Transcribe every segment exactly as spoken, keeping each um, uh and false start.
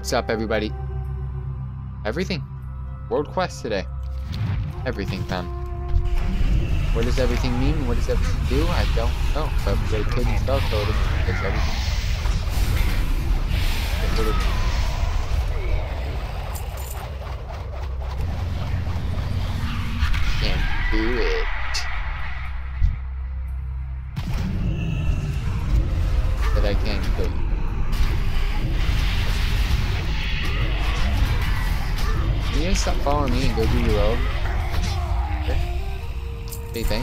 What's up, everybody? Everything. World quest today. Everything, fam. What does everything mean? What does everything do? I don't know. But we gotta kill these spell totems because everything. Do it. But I can't kill you. You guys stop following me and go do your own. Okay. Big thing.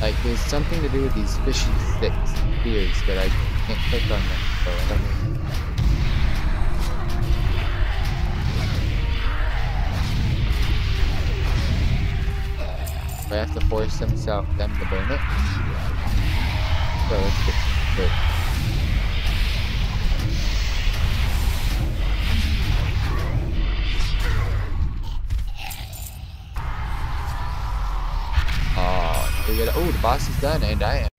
Like, there's something to do with these fishy sticks, beards, but I can't click on them, so I don't know. I have to force himself, them to burn it. So let's get good. Oh, we gotta, oh, the boss is done, and I am.